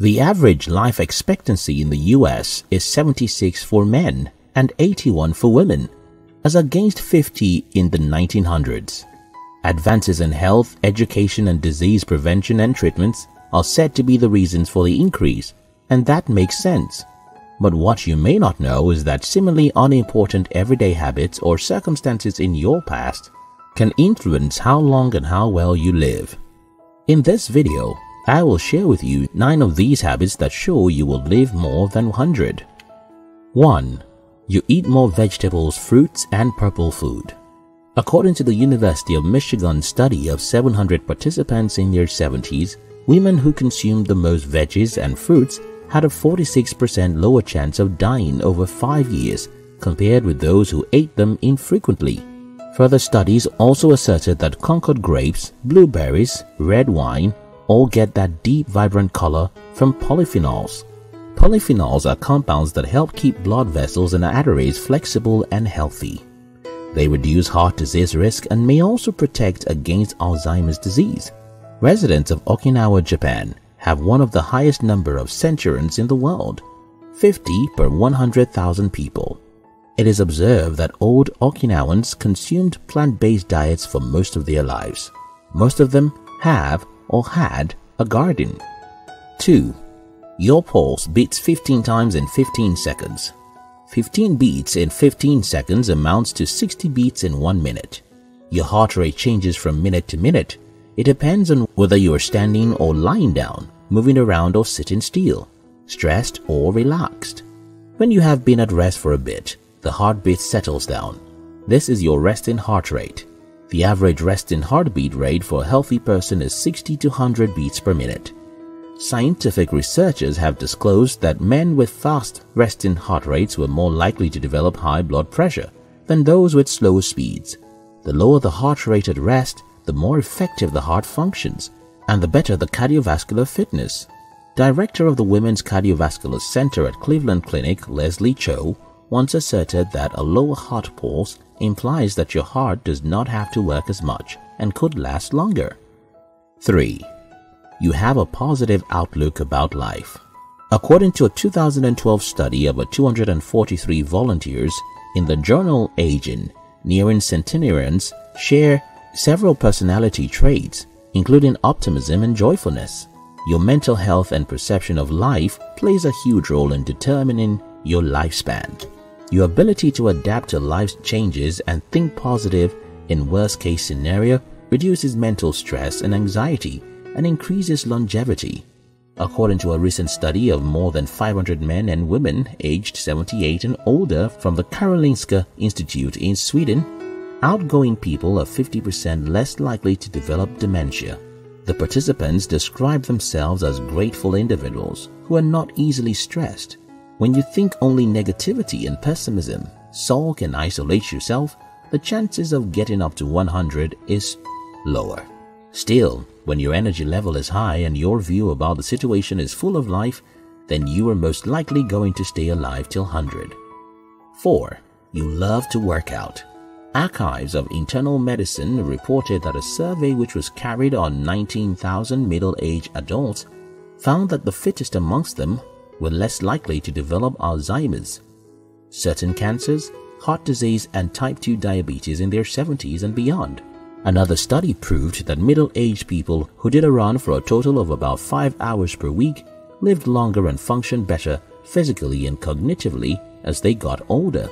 The average life expectancy in the US is 76 for men and 81 for women, as against 50 in the 1900s. Advances in health, education and disease prevention and treatments are said to be the reasons for the increase, and that makes sense. But what you may not know is that similarly unimportant everyday habits or circumstances in your past can influence how long and how well you live. In this video, I will share with you 9 of these habits that show you will live more than 100. 1. You eat more vegetables, fruits and purple food. According to the University of Michigan study of 700 participants in their 70s, women who consumed the most veggies and fruits had a 46% lower chance of dying over 5 years compared with those who ate them infrequently. Further studies also asserted that Concord grapes, blueberries, red wine all get that deep vibrant color from polyphenols. Polyphenols are compounds that help keep blood vessels and arteries flexible and healthy. They reduce heart disease risk and may also protect against Alzheimer's disease. Residents of Okinawa, Japan have one of the highest number of centurions in the world, 50 per 100,000 people. It is observed that old Okinawans consumed plant-based diets for most of their lives. Most of them have or had a garden. 2. Your pulse beats 15 times in 15 seconds. 15 beats in 15 seconds amounts to 60 beats in 1 minute. Your heart rate changes from minute to minute. It depends on whether you are standing or lying down, moving around or sitting still, stressed or relaxed. When you have been at rest for a bit, the heartbeat settles down. This is your resting heart rate. The average resting heartbeat rate for a healthy person is 60 to 100 beats per minute. Scientific researchers have disclosed that men with fast resting heart rates were more likely to develop high blood pressure than those with slow speeds. The lower the heart rate at rest, the more effective the heart functions and the better the cardiovascular fitness. Director of the Women's Cardiovascular Center at Cleveland Clinic, Leslie Cho, once asserted that a lower heart pulse implies that your heart does not have to work as much and could last longer. 3. You have a positive outlook about life. According to a 2012 study of 243 volunteers in the journal Aging, nearing centenarians share several personality traits, including optimism and joyfulness. Your mental health and perception of life plays a huge role in determining your lifespan. Your ability to adapt to life's changes and think positive in worst-case scenario reduces mental stress and anxiety and increases longevity. According to a recent study of more than 500 men and women aged 78 and older from the Karolinska Institute in Sweden, outgoing people are 50% less likely to develop dementia. The participants describe themselves as grateful individuals who are not easily stressed. When you think only negativity and pessimism, sulk and isolate yourself, the chances of getting up to 100 is lower. Still, when your energy level is high and your view about the situation is full of life, then you are most likely going to stay alive till 100. 4. You love to work out. Archives of Internal Medicine reported that a survey which was carried on 19,000 middle-aged adults found that the fittest amongst them were less likely to develop Alzheimer's, certain cancers, heart disease and type 2 diabetes in their 70s and beyond. Another study proved that middle-aged people who did a run for a total of about 5 hours per week lived longer and functioned better physically and cognitively as they got older.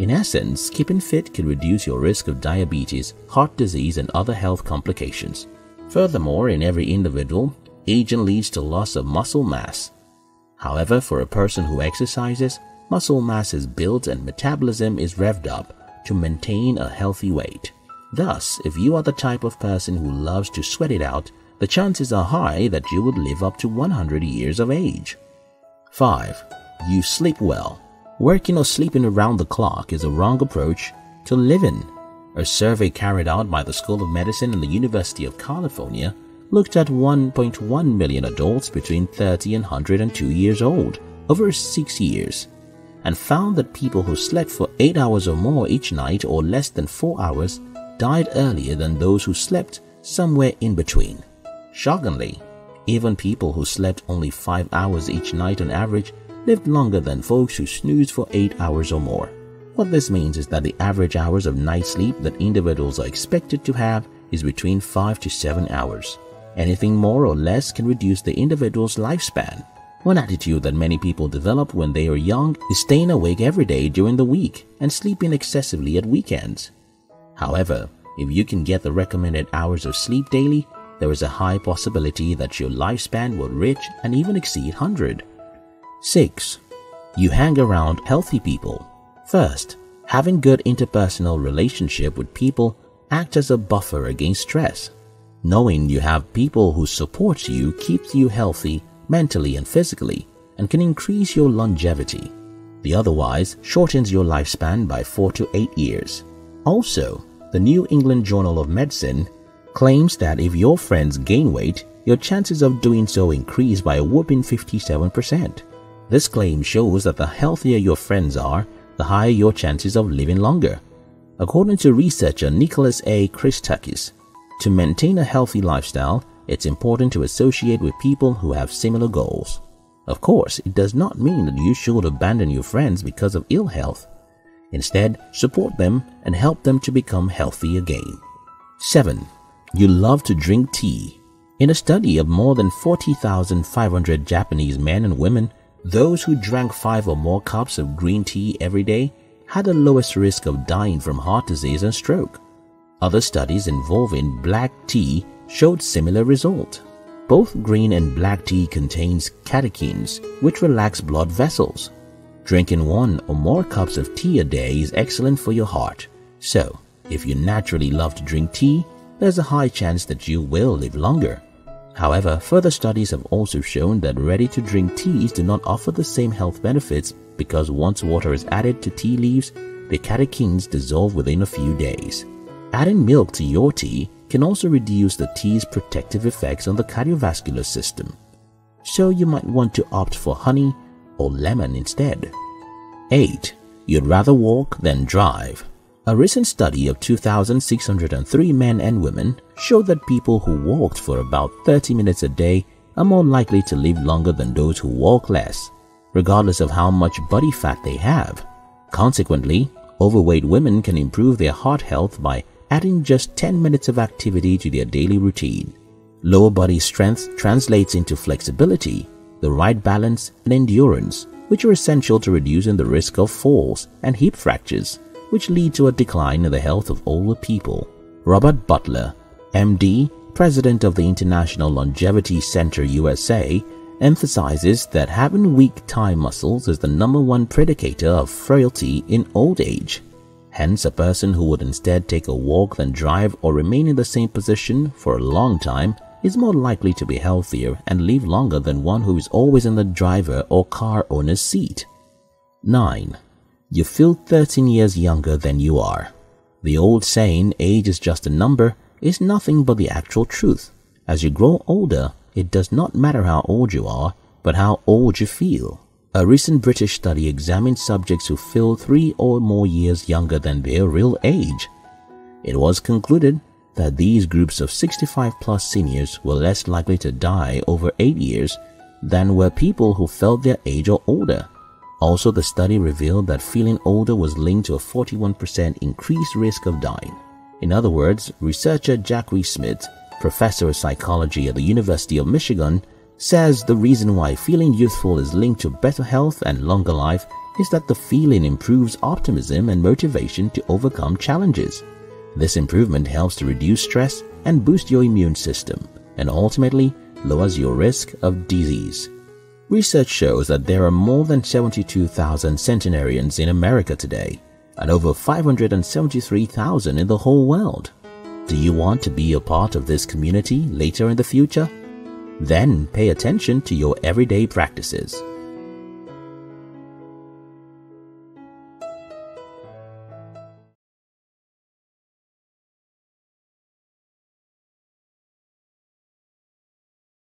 In essence, keeping fit can reduce your risk of diabetes, heart disease and other health complications. Furthermore, in every individual, aging leads to loss of muscle mass. However, for a person who exercises, muscle mass is built and metabolism is revved up to maintain a healthy weight. Thus, if you are the type of person who loves to sweat it out, the chances are high that you would live up to 100 years of age. 5. You sleep well. Working or sleeping around the clock is a wrong approach to living. A survey carried out by the School of Medicine and the University of California looked at 1.1 million adults between 30 and 102 years old over 6 years and found that people who slept for 8 hours or more each night or less than 4 hours died earlier than those who slept somewhere in between. Shockingly, Even people who slept only 5 hours each night on average lived longer than folks who snoozed for 8 hours or more. What this means is that the average hours of night sleep that individuals are expected to have is between 5 to 7 hours. Anything more or less can reduce the individual's lifespan. One attitude that many people develop when they are young is staying awake every day during the week and sleeping excessively at weekends. However, if you can get the recommended hours of sleep daily, there is a high possibility that your lifespan will reach and even exceed 100. 6. You hang around healthy people. First, having good interpersonal relationship with people acts as a buffer against stress. Knowing you have people who support you keeps you healthy mentally and physically and can increase your longevity. The otherwise shortens your lifespan by 4 to 8 years. Also, the New England Journal of Medicine claims that if your friends gain weight, your chances of doing so increase by a whopping 57%. This claim shows that the healthier your friends are, the higher your chances of living longer. According to researcher Nicholas A. Christakis, to maintain a healthy lifestyle, it's important to associate with people who have similar goals. Of course, it does not mean that you should abandon your friends because of ill health. Instead, support them and help them to become healthy again. 7. You love to drink tea. In a study of more than 40,500 Japanese men and women, those who drank 5 or more cups of green tea every day had the lowest risk of dying from heart disease and stroke. Other studies involving black tea showed similar result. Both green and black tea contains catechins, which relax blood vessels. Drinking 1 or more cups of tea a day is excellent for your heart. So, if you naturally love to drink tea, there's a high chance that you will live longer. However, further studies have also shown that ready-to-drink teas do not offer the same health benefits because once water is added to tea leaves, the catechins dissolve within a few days. Adding milk to your tea can also reduce the tea's protective effects on the cardiovascular system. So you might want to opt for honey or lemon instead. 8. You'd rather walk than drive. A recent study of 2,603 men and women showed that people who walked for about 30 minutes a day are more likely to live longer than those who walk less, regardless of how much body fat they have. Consequently, overweight women can improve their heart health by adding just 10 minutes of activity to their daily routine. Lower body strength translates into flexibility, the right balance, and endurance, which are essential to reducing the risk of falls and hip fractures, which lead to a decline in the health of older people. Robert Butler, MD, president of the International Longevity Center USA, emphasizes that having weak thigh muscles is the #1 predictor of frailty in old age. Hence, a person who would instead take a walk than drive or remain in the same position for a long time is more likely to be healthier and live longer than one who is always in the driver or car owner's seat. 9. You feel 13 years younger than you are. The old saying, "Age is just a number," is nothing but the actual truth. As you grow older, it does not matter how old you are, but how old you feel. A recent British study examined subjects who feel 3 or more years younger than their real age. It was concluded that these groups of 65-plus seniors were less likely to die over 8 years than were people who felt their age or older. Also, the study revealed that feeling older was linked to a 41% increased risk of dying. In other words, researcher Jacqui Smith, professor of psychology at the University of Michigan, says the reason why feeling youthful is linked to better health and longer life is that the feeling improves optimism and motivation to overcome challenges. This improvement helps to reduce stress and boost your immune system, and ultimately lowers your risk of disease. Research shows that there are more than 72,000 centenarians in America today and over 573,000 in the whole world. Do you want to be a part of this community later in the future? Then pay attention to your everyday practices.